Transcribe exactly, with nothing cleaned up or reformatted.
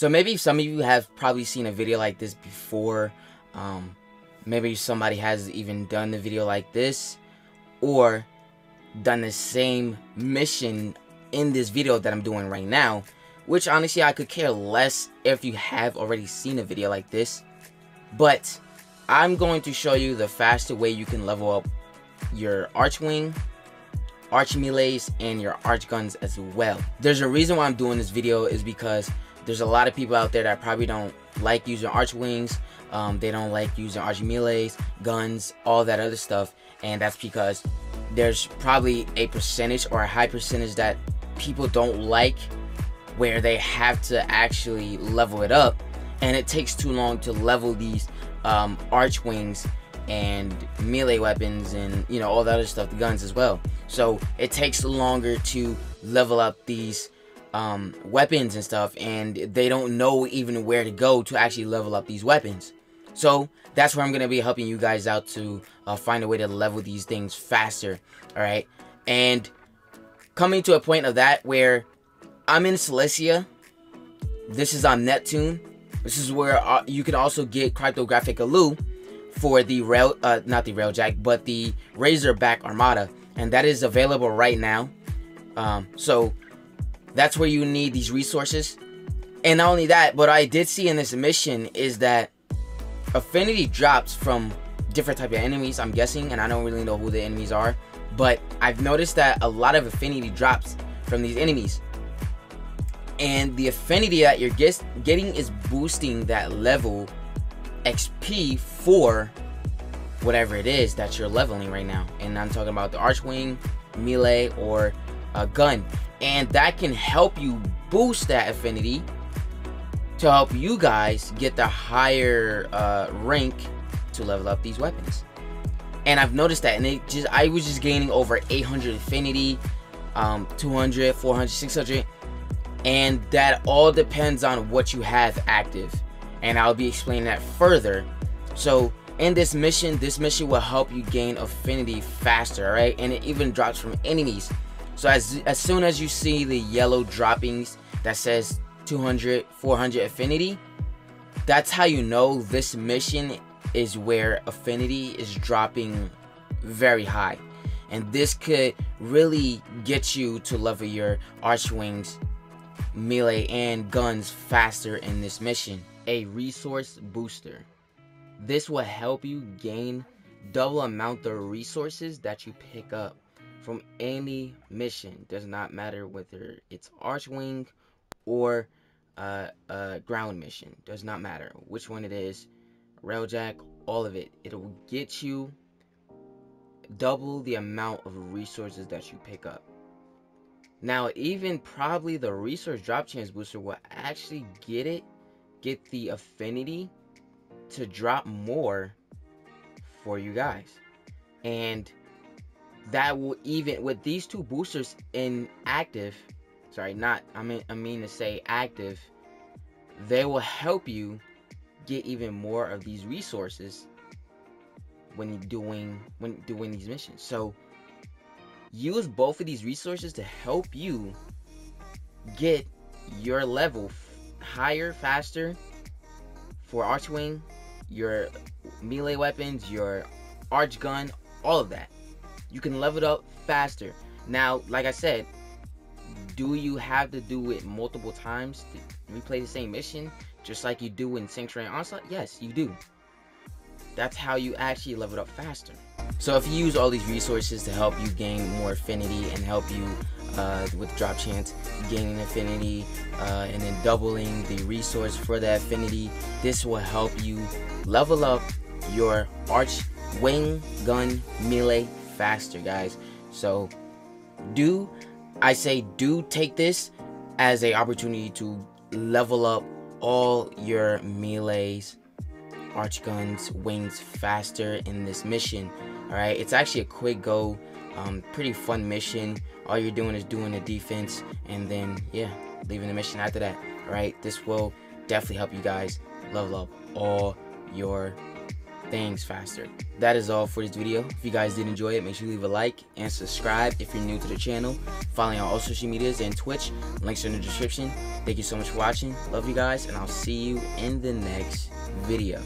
So maybe some of you have probably seen a video like this before. Um, maybe somebody has even done the video like this, or done the same mission in this video that I'm doing right now, which honestly I could care less if you have already seen a video like this. But I'm going to show you the faster way you can level up your Archwing, Arch Melees, and your Archguns as well. There's a reason why I'm doing this video, is because there's a lot of people out there that probably don't like using Archwings, um, they don't like using Arch Melees, guns, all that other stuff, and that's because there's probably a percentage or a high percentage that people don't like, where they have to actually level it up, and it takes too long to level these um, Archwings and melee weapons, and you know, all that other stuff, the guns as well. So it takes longer to level up these um, weapons and stuff, and they don't know even where to go to actually level up these weapons. So that's where I'm gonna be helping you guys out to uh, find a way to level these things faster, all right? And coming to a point of that where I'm in Celestia, this is on Neptune. This is where uh, you can also get Cryptographic Allu for the rail, uh, not the Railjack, but the Razorback Armada, and that is available right now. Um, so that's where you need these resources. And not only that, but I did see in this mission is that affinity drops from different type of enemies, I'm guessing, and I don't really know who the enemies are, but I've noticed that a lot of affinity drops from these enemies, and the affinity that you're get, getting is boosting that level X P for whatever it is that you're leveling right now. And I'm talking about the Archwing, melee, or a gun, and that can help you boost that affinity to help you guys get the higher uh, rank to level up these weapons. And I've noticed that, and it just, I was just gaining over eight hundred affinity, um, two hundred, four hundred, six hundred, and that all depends on what you have active, and I'll be explaining that further. So in this mission, this mission will help you gain affinity faster, all right? And it even drops from enemies. So as, as soon as you see the yellow droppings that says two hundred, four hundred affinity, that's how you know this mission is where affinity is dropping very high, and this could really get you to level your Archwings, melee, and guns faster in this mission. A resource booster, this will help you gain double amount of resources that you pick up from any mission. Does not matter whether it's Archwing or Uh, uh, ground mission, does not matter which one it is, Railjack, all of it, it will get you double the amount of resources that you pick up. Now even probably the resource drop chance booster will actually get it, get the affinity to drop more for you guys, and that will, even with these two boosters inactive, sorry, not, I mean, I mean to say active, they will help you get even more of these resources when you're doing, when doing these missions. So use both of these resources to help you get your level higher, faster for Archwing, your melee weapons, your Archgun, all of that. You can level it up faster. Now, like I said, do you have to do it multiple times to replay the same mission, just like you do in Sanctuary Onslaught? Yes, you do. That's how you actually level it up faster. So if you use all these resources to help you gain more affinity and help you uh, with drop chance, gaining affinity, uh, and then doubling the resource for that affinity, this will help you level up your Archwing, gun, melee faster, guys. So do I say do take this as an opportunity to level up all your melees, Archguns, wings faster in this mission. All right, it's actually a quick go, um, pretty fun mission. All you're doing is doing the defense and then, yeah, leaving the mission after that. All right, this will definitely help you guys level up all your things faster. That is all for this video. If you guys did enjoy it, make sure you leave a like and subscribe if you're new to the channel. Following on all social medias and Twitch, links are in the description. Thank you so much for watching. Love you guys, and I'll see you in the next video.